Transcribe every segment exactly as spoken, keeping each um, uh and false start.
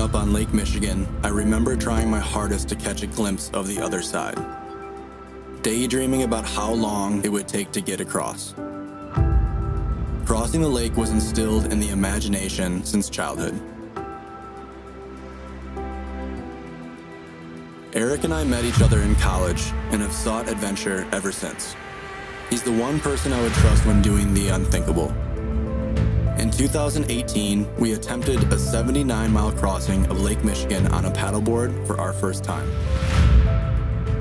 up on Lake Michigan, I remember trying my hardest to catch a glimpse of the other side, daydreaming about how long it would take to get across. Crossing the lake was instilled in the imagination since childhood. Eric and I met each other in college and have sought adventure ever since. He's the one person I would trust when doing the unthinkable. In two thousand eighteen, we attempted a seventy-nine mile crossing of Lake Michigan on a paddleboard for our first time,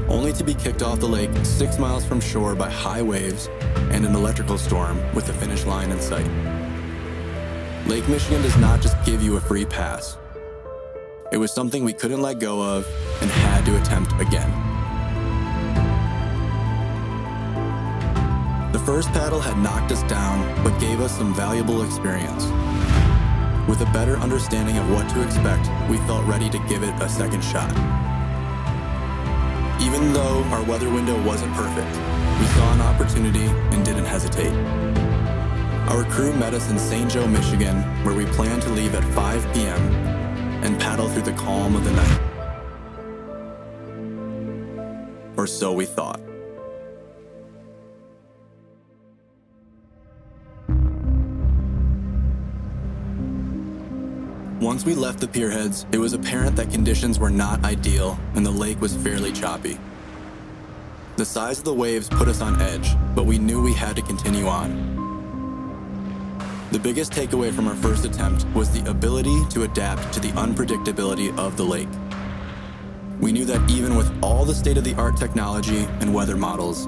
only to be kicked off the lake six miles from shore by high waves and an electrical storm with the finish line in sight. Lake Michigan does not just give you a free pass. It was something we couldn't let go of and had to attempt again. The first paddle had knocked us down, but gave us some valuable experience. With a better understanding of what to expect, we felt ready to give it a second shot. Even though our weather window wasn't perfect, we saw an opportunity and didn't hesitate. Our crew met us in Saint Joe, Michigan, where we planned to leave at five p m and paddle through the calm of the night. Or so we thought. Once we left the pierheads, it was apparent that conditions were not ideal and the lake was fairly choppy. The size of the waves put us on edge, but we knew we had to continue on. The biggest takeaway from our first attempt was the ability to adapt to the unpredictability of the lake. We knew that even with all the state-of-the-art technology and weather models,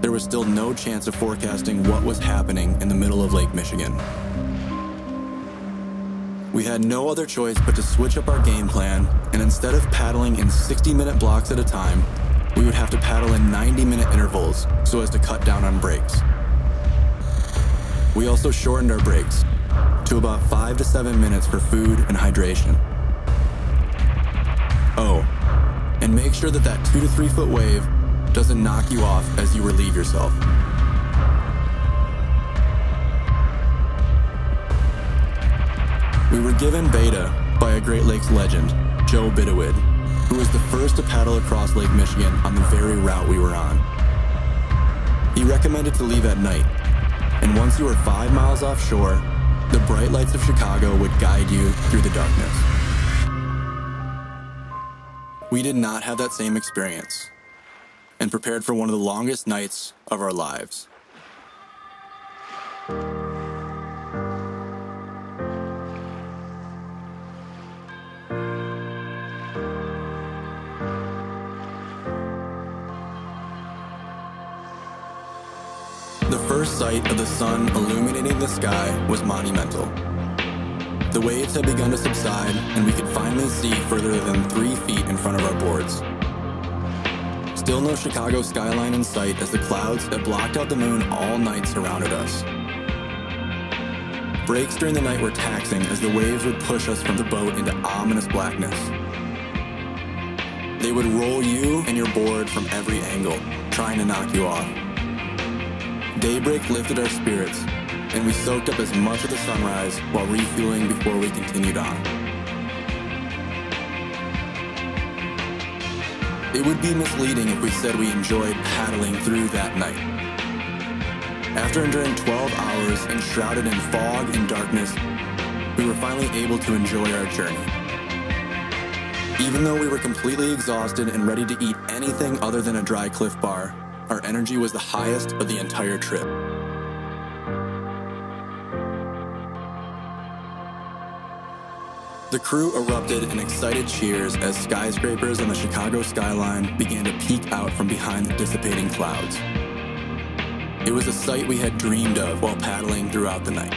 there was still no chance of forecasting what was happening in the middle of Lake Michigan. We had no other choice but to switch up our game plan, and instead of paddling in sixty minute blocks at a time, we would have to paddle in ninety minute intervals so as to cut down on breaks. We also shortened our breaks to about five to seven minutes for food and hydration. Oh, and make sure that that two to three foot wave doesn't knock you off as you relieve yourself. We were given beta by a Great Lakes legend, Joe Bidawid, who was the first to paddle across Lake Michigan on the very route we were on. He recommended to leave at night, and once you were five miles offshore, the bright lights of Chicago would guide you through the darkness. We did not have that same experience, and prepared for one of the longest nights of our lives. The first sight of the sun illuminating the sky was monumental. The waves had begun to subside, and we could finally see further than three feet in front of our boards. Still no Chicago skyline in sight as the clouds that blocked out the moon all night surrounded us. Breaks during the night were taxing as the waves would push us from the boat into ominous blackness. They would roll you and your board from every angle, trying to knock you off. Daybreak lifted our spirits, and we soaked up as much of the sunrise while refueling before we continued on. It would be misleading if we said we enjoyed paddling through that night. After enduring twelve hours and shrouded in fog and darkness, we were finally able to enjoy our journey. Even though we were completely exhausted and ready to eat anything other than a dry Cliff Bar, our energy was the highest of the entire trip. The crew erupted in excited cheers as skyscrapers on the Chicago skyline began to peek out from behind the dissipating clouds. It was a sight we had dreamed of while paddling throughout the night.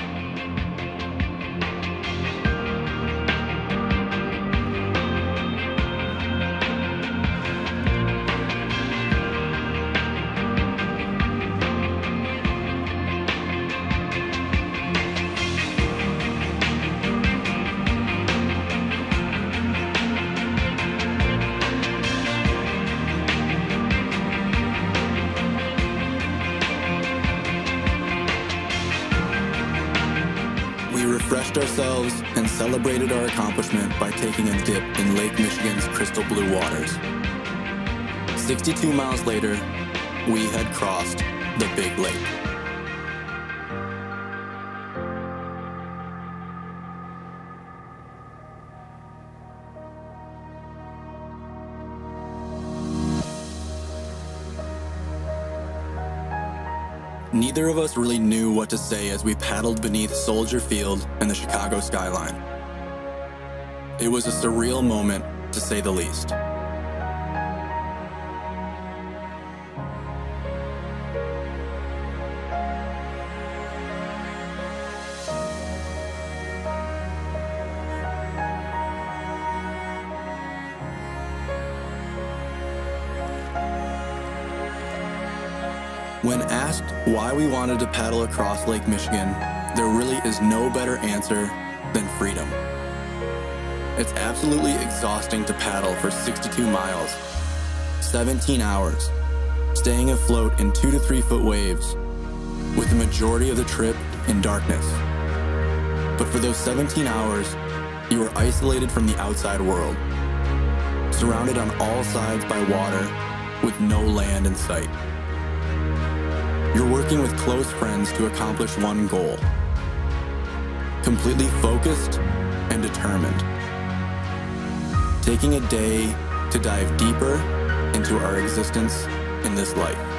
refreshed ourselves, and celebrated our accomplishment by taking a dip in Lake Michigan's crystal blue waters. sixty-two miles later, we had crossed the Big Lake. Neither of us really knew what to say as we paddled beneath Soldier Field and the Chicago skyline. It was a surreal moment, to say the least. When asked why we wanted to paddle across Lake Michigan, there really is no better answer than freedom. It's absolutely exhausting to paddle for sixty-two miles, seventeen hours, staying afloat in two to three foot waves, with the majority of the trip in darkness. But for those seventeen hours, you are isolated from the outside world, surrounded on all sides by water, with no land in sight. You're working with close friends to accomplish one goal. Completely focused and determined. Taking a day to dive deeper into our existence in this life.